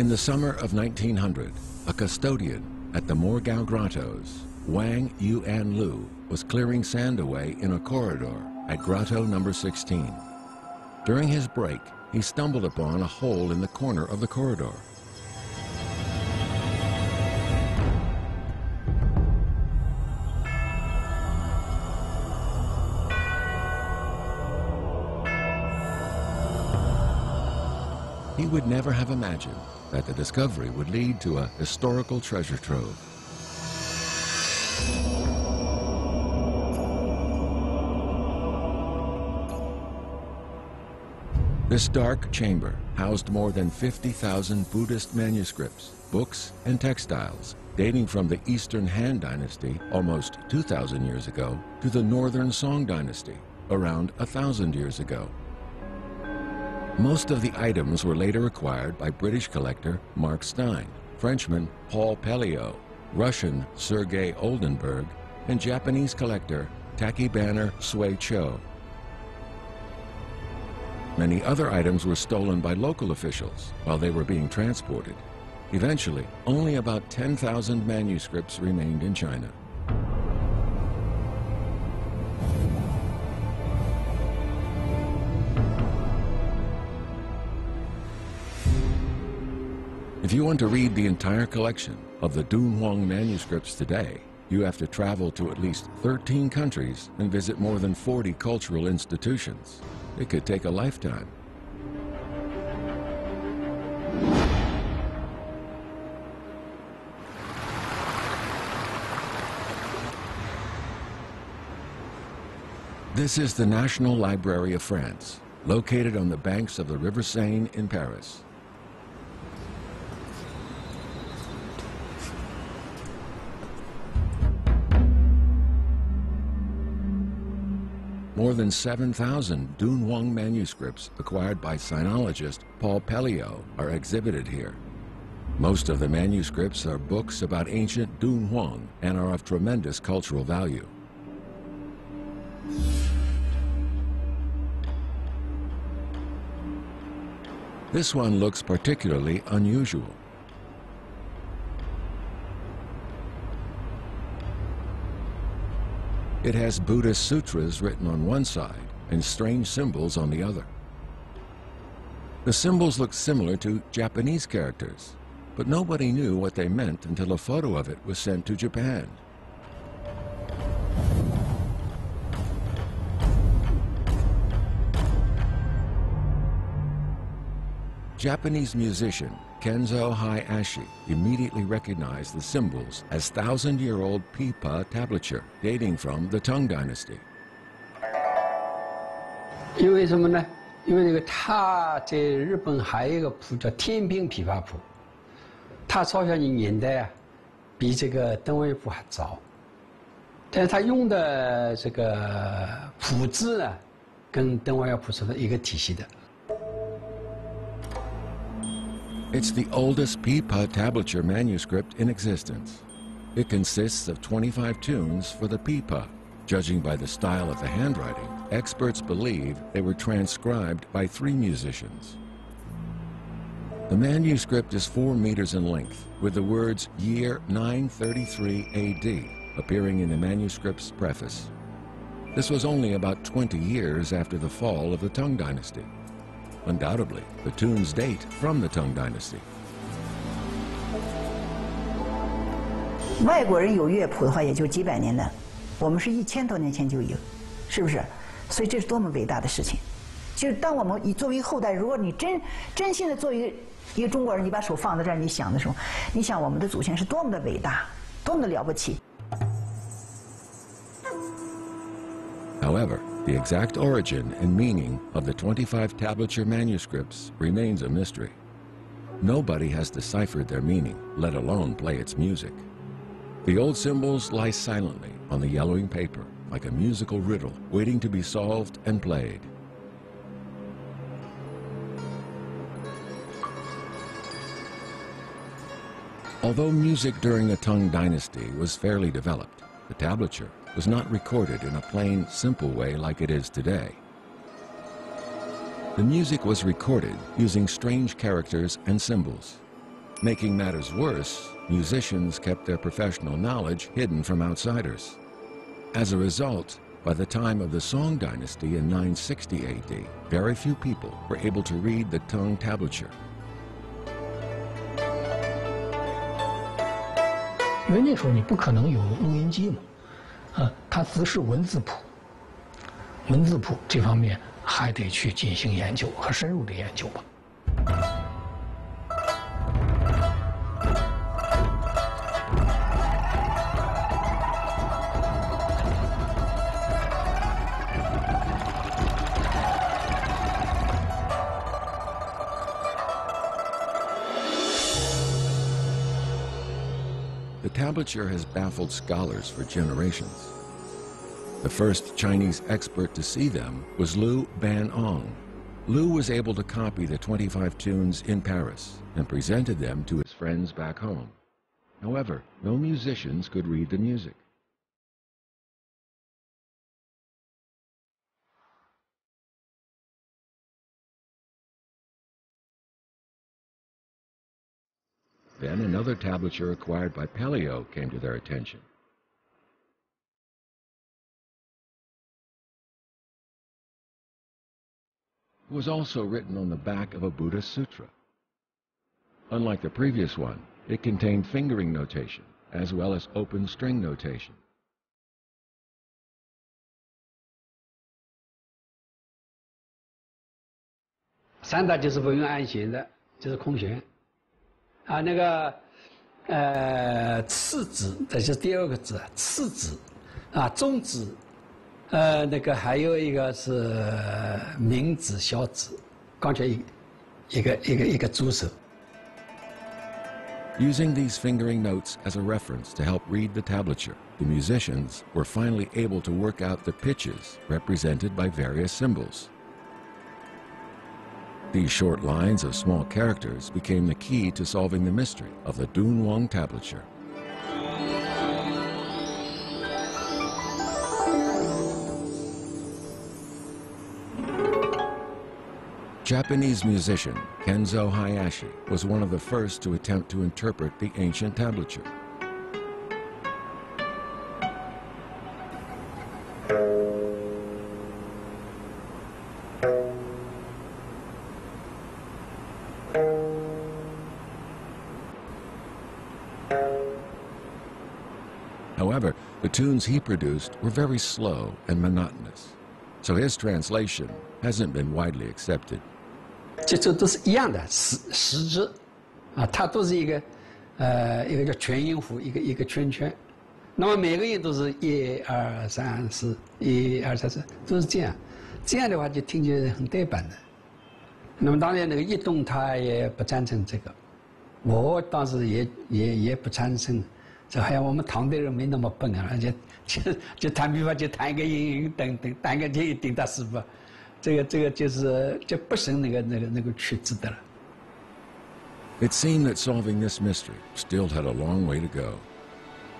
In the summer of 1900, a custodian at the Mogao Grottoes, Wang Yuan Lu, was clearing sand away in a corridor at grotto number 16. During his break, he stumbled upon a hole in the corner of the corridor. He would never have imagined that the discovery would lead to a historical treasure trove. This dark chamber housed more than 50,000 Buddhist manuscripts, books, and textiles, dating from the Eastern Han Dynasty almost 2,000 years ago to the Northern Song Dynasty around 1,000 years ago. Most of the items were later acquired by British collector Mark Stein, Frenchman Paul Pelliot, Russian Sergei Oldenburg, and Japanese collector Taki Banner Sui Cho. Many other items were stolen by local officials while they were being transported. Eventually, only about 10,000 manuscripts remained in China. If you want to read the entire collection of the Dunhuang manuscripts today, you have to travel to at least 13 countries and visit more than 40 cultural institutions. It could take a lifetime. This is the National Library of France, located on the banks of the River Seine in Paris. More than 7,000 Dunhuang manuscripts acquired by sinologist Paul Pelliot are exhibited here. Most of the manuscripts are books about ancient Dunhuang and are of tremendous cultural value. This one looks particularly unusual. It has Buddhist sutras written on one side and strange symbols on the other. The symbols look similar to Japanese characters, but nobody knew what they meant until a photo of it was sent to Japan. Japanese musician Kenzo Hayashi immediately recognized the symbols as thousand-year-old pipa tablature dating from the Tang Dynasty. It's the oldest pipa tablature manuscript in existence. It consists of 25 tunes for the pipa. Judging by the style of the handwriting, experts believe they were transcribed by 3 musicians. The manuscript is 4 meters in length, with the words year 933 AD appearing in the manuscript's preface. This was only about 20 years after the fall of the Tang Dynasty. Undoubtedly, the tunes date from the Tang Dynasty. However, the exact origin and meaning of the 25 tablature manuscripts remains a mystery. Nobody has deciphered their meaning, let alone play its music. The old symbols lie silently on the yellowing paper, like a musical riddle waiting to be solved and played. Although music during the Tang Dynasty was fairly developed, the tablature was not recorded in a plain, simple way like it is today. The music was recorded using strange characters and symbols. Making matters worse, musicians kept their professional knowledge hidden from outsiders. As a result, by the time of the Song Dynasty in 960 AD, very few people were able to read the Tang tablature. Tablature has baffled scholars for generations. The first Chinese expert to see them was Liu Banong. Liu was able to copy the 25 tunes in Paris and presented them to his friends back home. However, no musicians could read the music. Then another tablature acquired by Pelliot came to their attention. It was also written on the back of a Buddha sutra. Unlike the previous one, it contained fingering notation as well as open string notation. Using these fingering notes as a reference to help read the tablature, the musicians were finally able to work out the pitches represented by various symbols. These short lines of small characters became the key to solving the mystery of the Dunhuang tablature. Japanese musician Kenzo Hayashi was one of the first to attempt to interpret the ancient tablature. The tunes he produced were very slow and monotonous, so his translation hasn't been widely accepted. It seemed that solving this mystery still had a long way to go.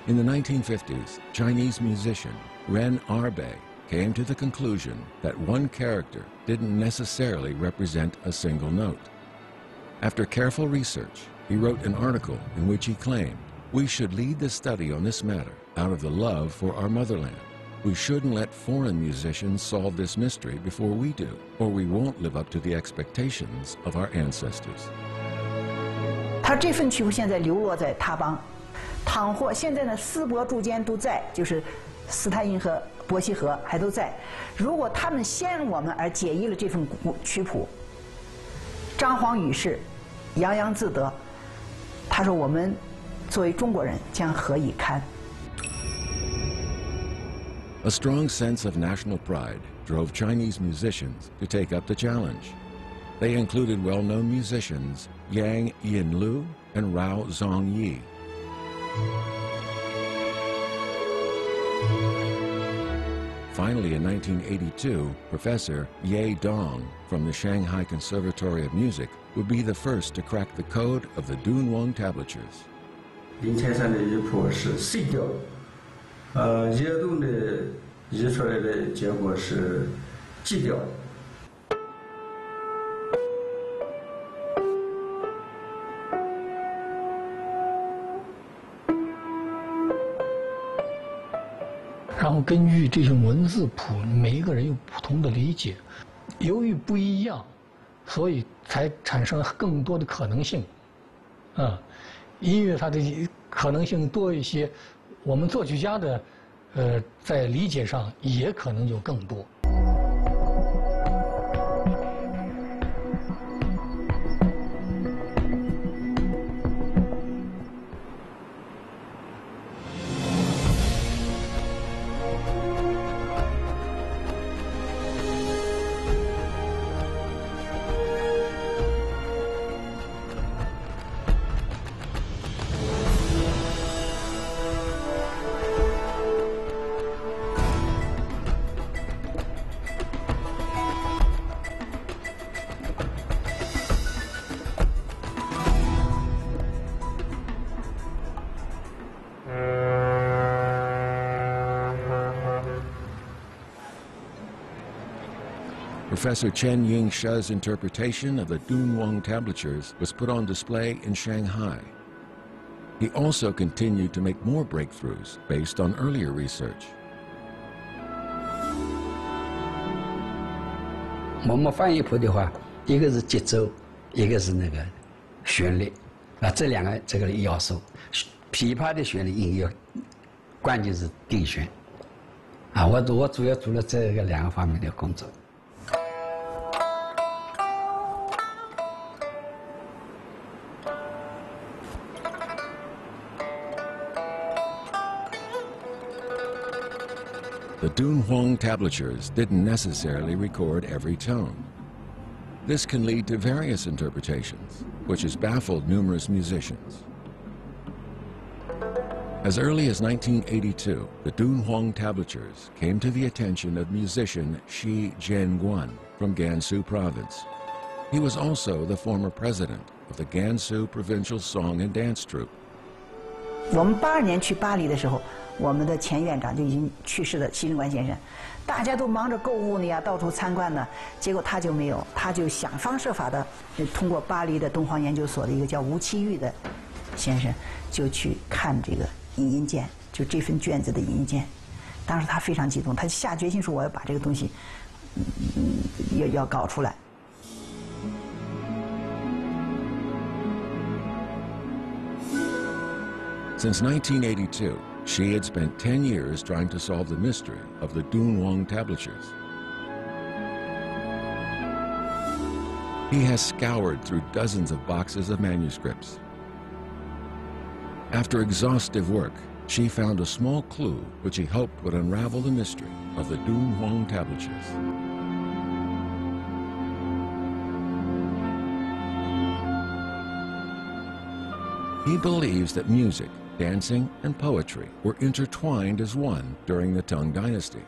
In the 1950s, Chinese musician Ren Erbei came to the conclusion that one character didn't necessarily represent a single note. After careful research, he wrote an article in which he claimed, "We should lead the study on this matter out of the love for our motherland. We shouldn't let foreign musicians solve this mystery before we do, or we won't live up to the expectations of our ancestors." 他这份曲目现在流落在他邦，倘或现在的丝帛柱间都在，就是斯坦因和伯希和还都在。如果他们先我们而解译了这份曲谱，张皇禹是洋洋自得。他说我们 A strong sense of national pride drove Chinese musicians to take up the challenge. They included well-known musicians Yang Yinlu and Rao Zongyi. Finally, in 1982, Professor Ye Dong from the Shanghai Conservatory of Music would be the first to crack the code of the Dunhuang tablatures. 林千山的译谱是 C 调，叶东的译出来的结果是 G 调。然后根据这种文字谱，每一个人有不同的理解，由于不一样，所以才产生了更多的可能性。音乐它的可能性多一些，我们作曲家的在理解上也可能有更多。 Professor Chen Yingsha's interpretation of the Dunhuang tablatures was put on display in Shanghai. He also continued to make more breakthroughs based on earlier research. 我们翻译谱的话，一个是节奏，一个是那个旋律，啊，这两个这个要素。琵琶的旋律音乐关键是定弦，啊，我主要做了这个两个方面的工作。 The Dunhuang tablatures didn't necessarily record every tone. This can lead to various interpretations, which has baffled numerous musicians. As early as 1982, the Dunhuang tablatures came to the attention of musician Shi Jinguan from Gansu province. He was also the former president of the Gansu Provincial Song and Dance Troupe. 我们82年去巴黎的时候，我们的前院长就已经去世的施正冠先生，大家都忙着购物呢呀，到处参观呢，结果他就没有，他就想方设法的通过巴黎的东方研究所的一个叫吴奇玉的先生，就去看这个影音件，就这份卷子的影音件。当时他非常激动，他下决心说我要把这个东西，要搞出来。 Since 1982, she had spent 10 years trying to solve the mystery of the Dunhuang tablatures. He has scoured through dozens of boxes of manuscripts. After exhaustive work, she found a small clue which he hoped would unravel the mystery of the Dunhuang tablatures. He believes that music, dancing, and poetry were intertwined as one during the Tang Dynasty.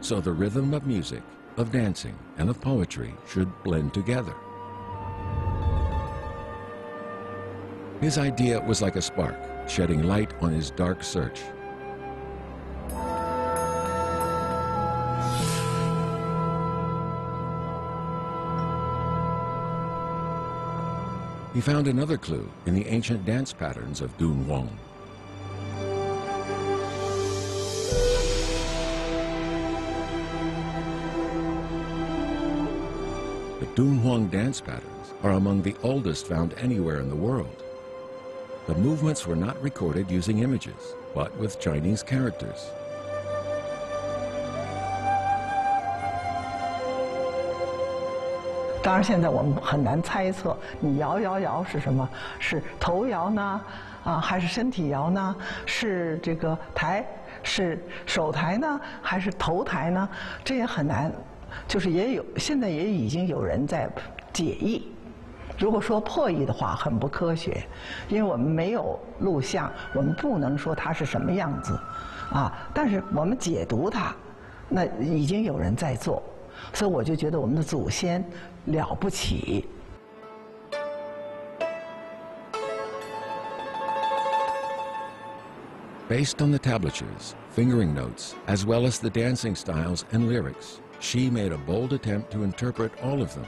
So the rhythm of music, of dancing, and of poetry should blend together. His idea was like a spark, shedding light on his dark search. He found another clue in the ancient dance patterns of Dunhuang. The Dunhuang dance patterns are among the oldest found anywhere in the world. The movements were not recorded using images, but with Chinese characters. Of course, now we can't guess. Do you摇是什么？是头摇呢？啊，还是身体摇呢？是这个抬？是手抬呢？还是头抬呢？这也很难。就是也有，现在也已经有人在解译。如果说破译的话，很不科学，因为我们没有录像，我们不能说它是什么样子，啊。但是我们解读它，那已经有人在做。 所以我就觉得我们的祖先了不起。Based on the tablatures, fingering notes, as well as the dancing styles and lyrics, she made a bold attempt to interpret all of them.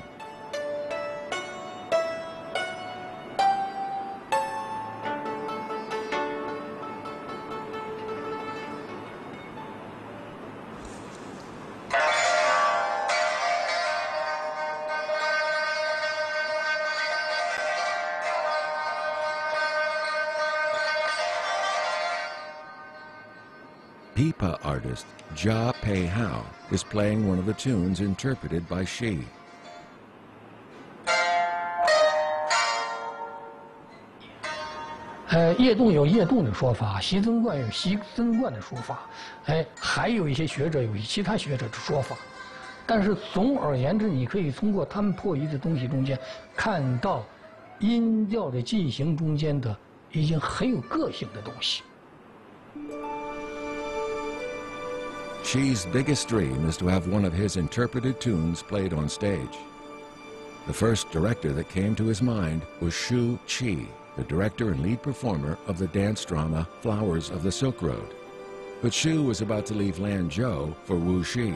pipa artist Jia Pei Hao is playing one of the tunes interpreted by Shi.夜洞有夜洞的说法，习增观有习增观的说法，还有一些学者有其他学者的说法。但是总而言之，你可以通过他们破译的东西中间看到音调的进行中间的已经很有个性的东西。Qi's biggest dream is to have one of his interpreted tunes played on stage. The first director that came to his mind was Xu Qi, the director and lead performer of the dance drama Flowers of the Silk Road. But Xu was about to leave Lanzhou for Wuxi.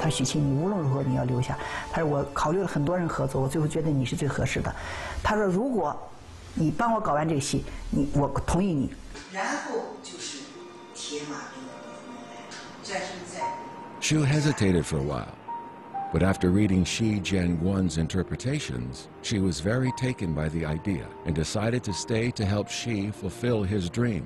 他许沁，你无论如何你要留下。他说我考虑了很多人合作，我最后觉得你是最合适的。他说如果你帮我搞完这个戏，我同意你。然后就是铁马流来，Xu hesitated for a while, but after reading Shi Jinguan's interpretations, she was very taken by the idea and decided to stay to help Shi fulfill his dream.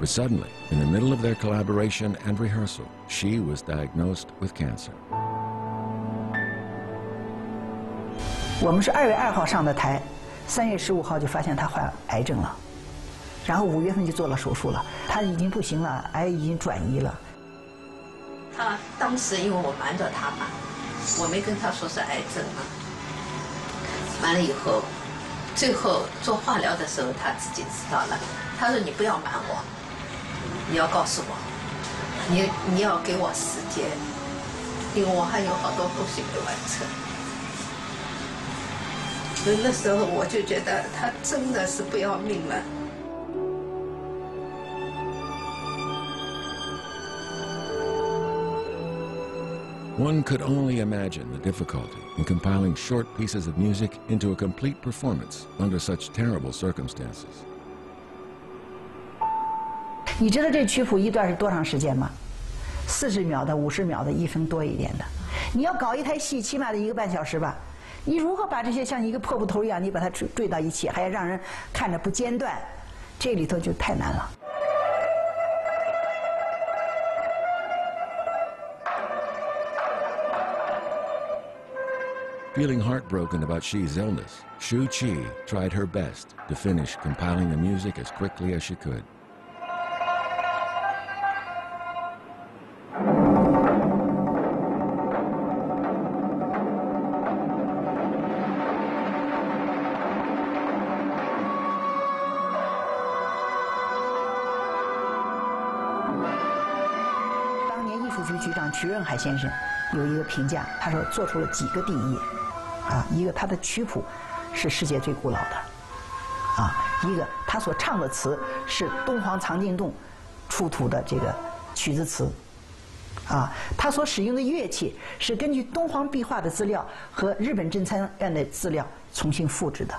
But suddenly, in the middle of their collaboration and rehearsal, Shi was diagnosed with cancer. 我们是2月2号上的台，3月15号就发现他患癌症了，然后5月份就做了手术了。他已经不行了，癌已经转移了。他当时因为我瞒着他嘛，我没跟他说是癌症嘛。完了以后，最后做化疗的时候，他自己知道了。他说：“你不要瞒我。” 你要告诉我，你要给我时间，因为我还有好多东西没完成。所以那时候我就觉得他真的是不要命了。One could only imagine the difficulty in compiling short pieces of music into a complete performance under such terrible circumstances. 你知道这曲谱一段是多长时间吗？40秒的、50秒的、1分多一点的。你要搞一台戏，起码得1个半小时吧。你如何把这些像一个破布头一样，你把它缀到一起，还要让人看着不间断，这里头就太难了。Feeling heartbroken about Qi's illness, Xu Qi tried her best to finish compiling the music as quickly as she could. Xu 先生有一个评价，他说做出了几个第一，一个他的曲谱是世界最古老的，一个他所唱的词是敦煌藏经洞出土的这个曲子词，他所使用的乐器是根据敦煌壁画的资料和日本真参院的资料重新复制的。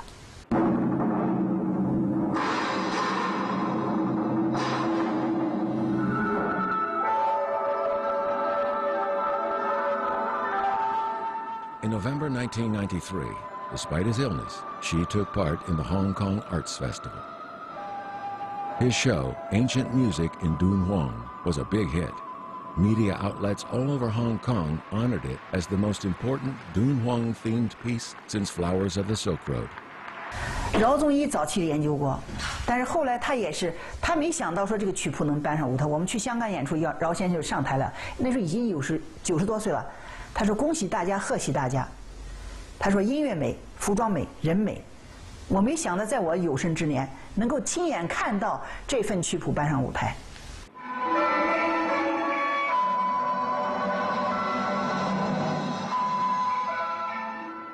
In November 1993, despite his illness, Xu took part in the Hong Kong Arts Festival. His show, Ancient Music in Dunhuang, was a big hit. Media outlets all over Hong Kong honored it as the most important Dunhuang-themed piece since Flowers of the Silk Road. Rao Zongyi 早期研究过，但是后来他没想到说这个曲谱能搬上舞台。我们去香港演出，饶先生就上台了，那时候已经90多岁了。 他说：“恭喜大家，贺喜大家。”他说：“音乐美，服装美，人美。我没想到，在我有生之年，能够亲眼看到这份曲谱搬上舞台。”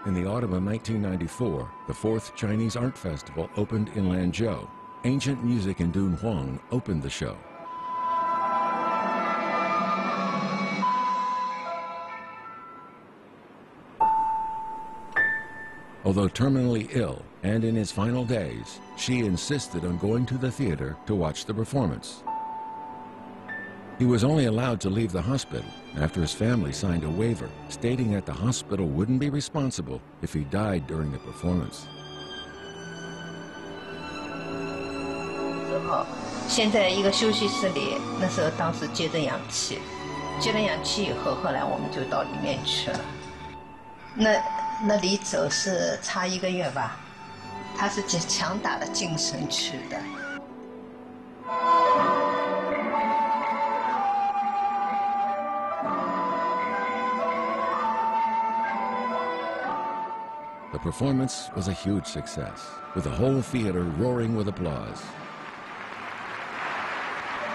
In the autumn of 1994, the 4th Chinese Art Festival opened in Lanzhou. Ancient Music in Dunhuang opened the show. Although terminally ill and in his final days, Xu insisted on going to the theater to watch the performance. He was only allowed to leave the hospital after his family signed a waiver stating that the hospital wouldn't be responsible if he died during the performance. 先在一个休息室里，那时候当时接着氧气，接着氧气以后，后来我们就到里面去了。那里走是差1个月吧，他是强打了精神去的。The performance was a huge success, with the whole theater roaring with applause.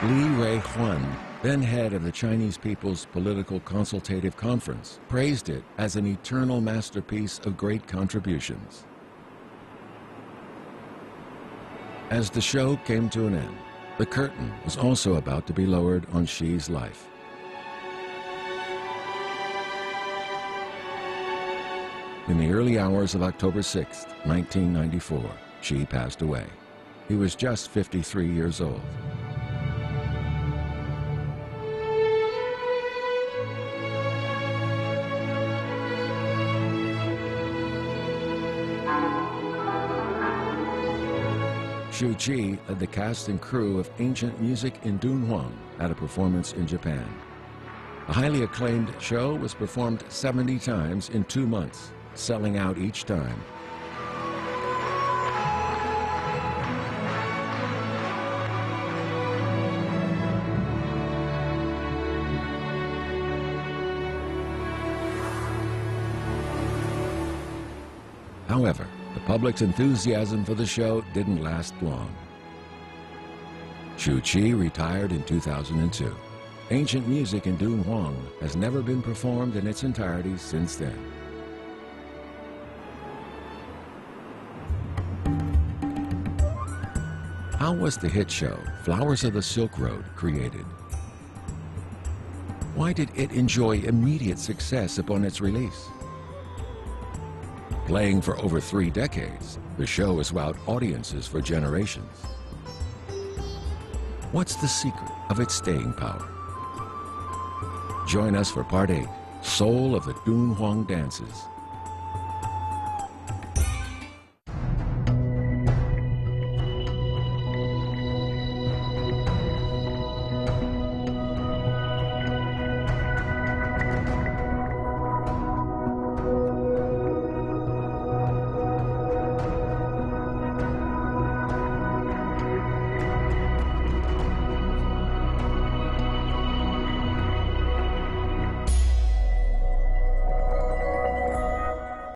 Li Wei-huan, then head of the Chinese People's Political Consultative Conference, praised it as an eternal masterpiece of great contributions. As the show came to an end, the curtain was also about to be lowered on Shi's life. In the early hours of October 6, 1994, Shi passed away. He was just 53 years old. Xu Qi led the cast and crew of Ancient Music in Dunhuang at a performance in Japan. The highly acclaimed show was performed 70 times in 2 months, selling out each time. However, the public's enthusiasm for the show didn't last long. Xu Qi retired in 2002. Ancient Music in Dunhuang has never been performed in its entirety since then. How was the hit show, Flowers of the Silk Road, created? Why did it enjoy immediate success upon its release? Playing for over 3 decades, the show has wowed audiences for generations. What's the secret of its staying power? Join us for Part 8, Soul of the Dunhuang Dances.